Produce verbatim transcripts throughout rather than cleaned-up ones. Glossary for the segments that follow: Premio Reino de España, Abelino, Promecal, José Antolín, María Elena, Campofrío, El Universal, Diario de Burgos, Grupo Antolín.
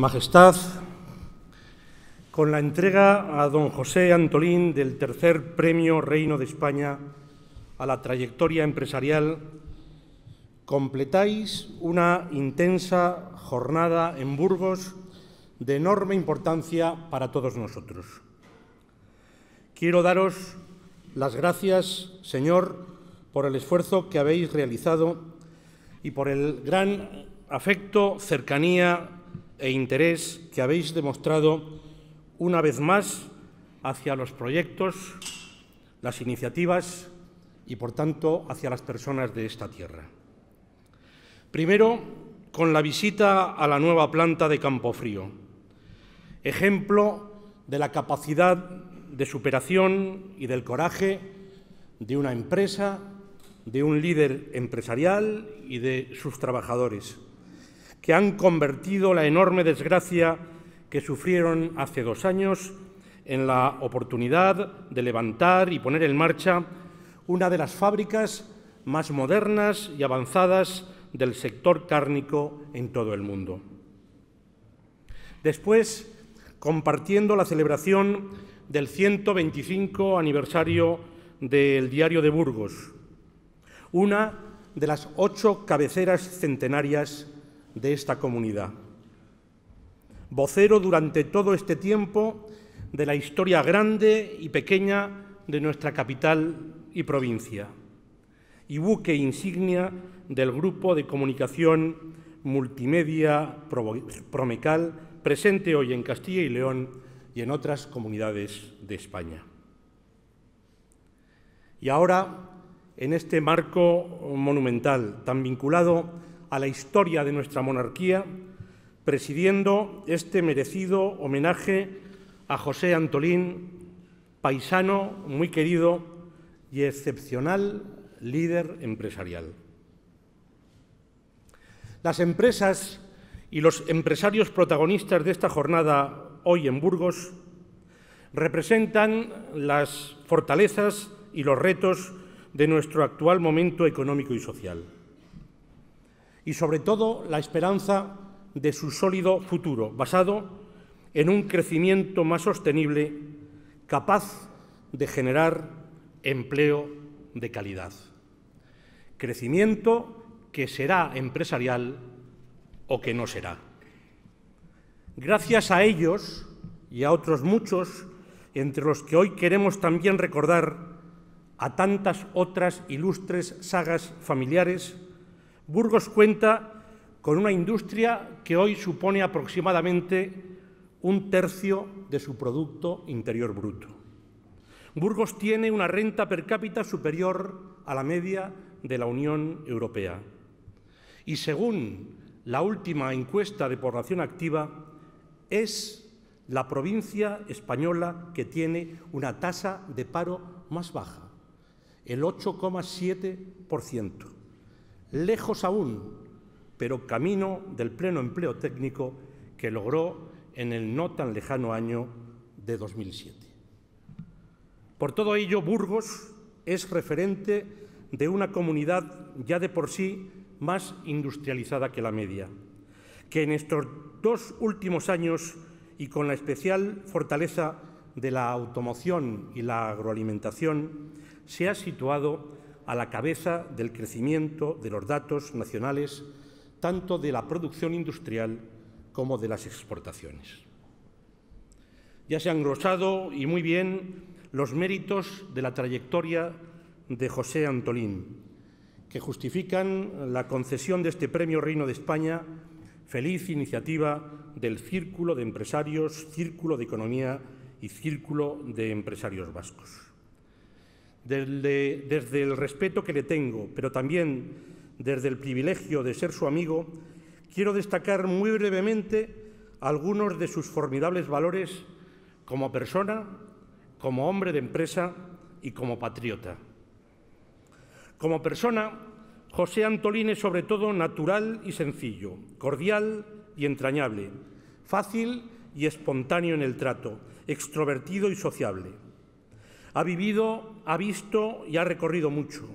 Majestad, con la entrega a don José Antolín del tercer Premio Reino de España a la trayectoria empresarial, completáis una intensa jornada en Burgos de enorme importancia para todos nosotros. Quiero daros las gracias, señor, por el esfuerzo que habéis realizado y por el gran afecto, cercanía e interés que habéis demostrado una vez más hacia los proyectos, las iniciativas y, por tanto, hacia las personas de esta tierra. Primero, con la visita a la nueva planta de Campofrío, ejemplo de la capacidad de superación y del coraje de una empresa, de un líder empresarial y de sus trabajadores, que han convertido la enorme desgracia que sufrieron hace dos años en la oportunidad de levantar y poner en marcha una de las fábricas más modernas y avanzadas del sector cárnico en todo el mundo. Después, compartiendo la celebración del ciento veinticinco aniversario del Diario de Burgos, una de las ocho cabeceras centenarias de esta comunidad. Vocero durante todo este tiempo de la historia grande y pequeña de nuestra capital y provincia, y buque insignia del Grupo de Comunicación Multimedia Promecal, presente hoy en Castilla y León y en otras comunidades de España. Y ahora, en este marco monumental tan vinculado a la historia de nuestra monarquía, presidiendo este merecido homenaje a José Antolín, paisano muy querido y excepcional líder empresarial. Las empresas y los empresarios protagonistas de esta jornada hoy en Burgos representan las fortalezas y los retos de nuestro actual momento económico y social, y sobre todo la esperanza de su sólido futuro, basado en un crecimiento más sostenible, capaz de generar empleo de calidad. Crecimiento que será empresarial o que no será. Gracias a ellos y a otros muchos, entre los que hoy queremos también recordar a tantas otras ilustres sagas familiares, Burgos cuenta con una industria que hoy supone aproximadamente un tercio de su Producto Interior Bruto. Burgos tiene una renta per cápita superior a la media de la Unión Europea. Y según la última encuesta de población activa, es la provincia española que tiene una tasa de paro más baja, el ocho coma siete por ciento, lejos aún, pero camino del pleno empleo técnico que logró en el no tan lejano año de dos mil siete. Por todo ello, Burgos es referente de una comunidad ya de por sí más industrializada que la media, que en estos dos últimos años y con la especial fortaleza de la automoción y la agroalimentación se ha situado a la cabeza del crecimiento de los datos nacionales, tanto de la producción industrial como de las exportaciones. Ya se han glosado y muy bien los méritos de la trayectoria de José Antolín, que justifican la concesión de este Premio Reino de España, feliz iniciativa del Círculo de Empresarios, Círculo de Economía y Círculo de Empresarios Vascos. Desde, desde el respeto que le tengo, pero también desde el privilegio de ser su amigo, quiero destacar muy brevemente algunos de sus formidables valores como persona, como hombre de empresa y como patriota. Como persona, José Antolín es sobre todo natural y sencillo, cordial y entrañable, fácil y espontáneo en el trato, extrovertido y sociable. Ha vivido, ha visto y ha recorrido mucho.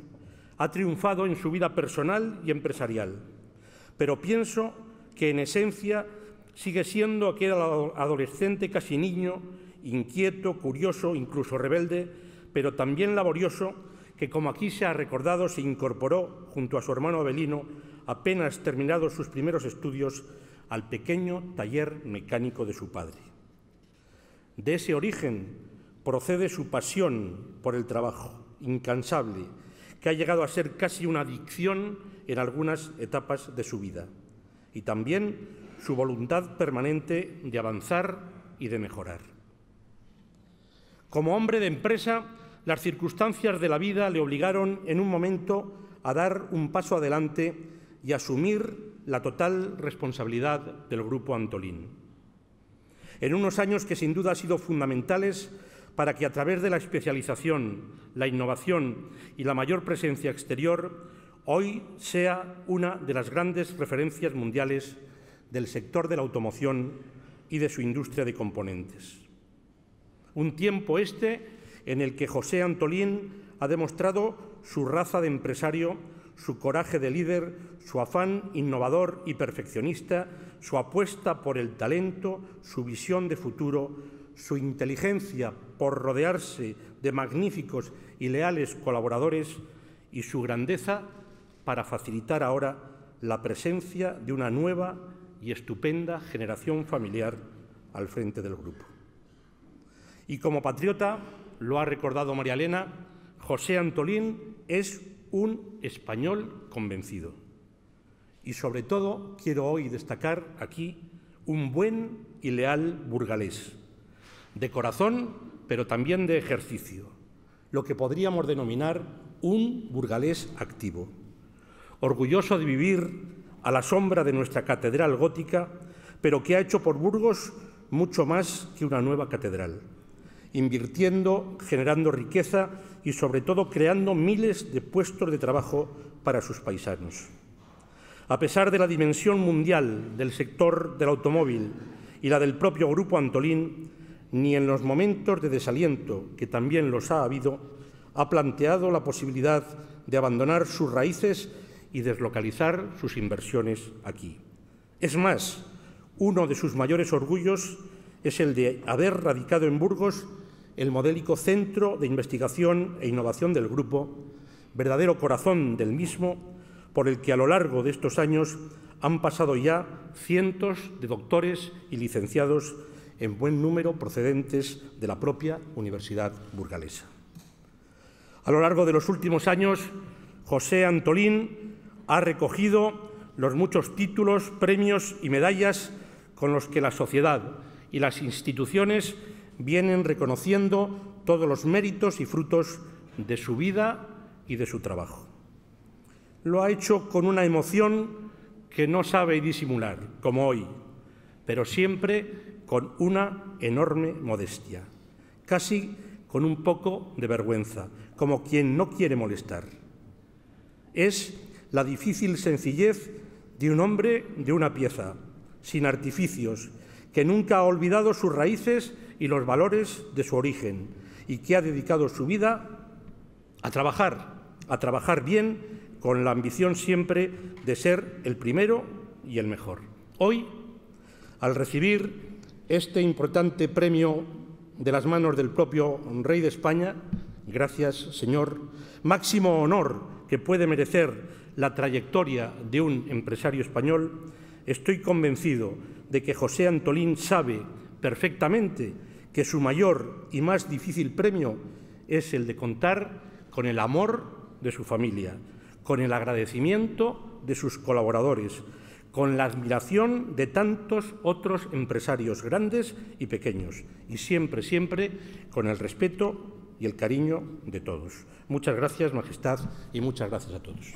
Ha triunfado en su vida personal y empresarial. Pero pienso que en esencia sigue siendo aquel adolescente, casi niño, inquieto, curioso, incluso rebelde, pero también laborioso, que, como aquí se ha recordado, se incorporó junto a su hermano Abelino, apenas terminados sus primeros estudios, al pequeño taller mecánico de su padre. De ese origen procede su pasión por el trabajo, incansable, que ha llegado a ser casi una adicción en algunas etapas de su vida, y también su voluntad permanente de avanzar y de mejorar. Como hombre de empresa, las circunstancias de la vida le obligaron en un momento a dar un paso adelante y a asumir la total responsabilidad del Grupo Antolín. En unos años que sin duda han sido fundamentales para que a través de la especialización, la innovación y la mayor presencia exterior, hoy sea una de las grandes referencias mundiales del sector de la automoción y de su industria de componentes. Un tiempo este en el que José Antolín ha demostrado su raza de empresario, su coraje de líder, su afán innovador y perfeccionista, su apuesta por el talento, su visión de futuro, su inteligencia por rodearse de magníficos y leales colaboradores y su grandeza para facilitar ahora la presencia de una nueva y estupenda generación familiar al frente del grupo. Y como patriota, lo ha recordado María Elena, José Antolín es un español convencido. Y sobre todo quiero hoy destacar aquí un buen y leal burgalés, de corazón pero también de ejercicio, lo que podríamos denominar un burgalés activo, orgulloso de vivir a la sombra de nuestra catedral gótica, pero que ha hecho por Burgos mucho más que una nueva catedral, invirtiendo, generando riqueza y, sobre todo, creando miles de puestos de trabajo para sus paisanos. A pesar de la dimensión mundial del sector del automóvil y la del propio Grupo Antolín, ni en los momentos de desaliento, que también los ha habido, ha planteado la posibilidad de abandonar sus raíces y deslocalizar sus inversiones aquí. Es más, uno de sus mayores orgullos es el de haber radicado en Burgos el modélico Centro de Investigación e Innovación del Grupo, verdadero corazón del mismo, por el que a lo largo de estos años han pasado ya cientos de doctores y licenciados, en buen número procedentes de la propia Universidad Burgalesa. A lo largo de los últimos años, José Antolín ha recogido los muchos títulos, premios y medallas con los que la sociedad y las instituciones vienen reconociendo todos los méritos y frutos de su vida y de su trabajo. Lo ha hecho con una emoción que no sabe disimular, como hoy, pero siempre con una enorme modestia, casi con un poco de vergüenza, como quien no quiere molestar. Es la difícil sencillez de un hombre de una pieza, sin artificios, que nunca ha olvidado sus raíces y los valores de su origen y que ha dedicado su vida a trabajar, a trabajar bien, con la ambición siempre de ser el primero y el mejor. Hoy, al recibir este importante premio de las manos del propio Rey de España, gracias, señor, máximo honor que puede merecer la trayectoria de un empresario español, estoy convencido de que José Antolín sabe perfectamente que su mayor y más difícil premio es el de contar con el amor de su familia, con el agradecimiento de sus colaboradores, con la admiración de tantos otros empresarios grandes y pequeños, y siempre, siempre con el respeto y el cariño de todos. Muchas gracias, Majestad, y muchas gracias a todos.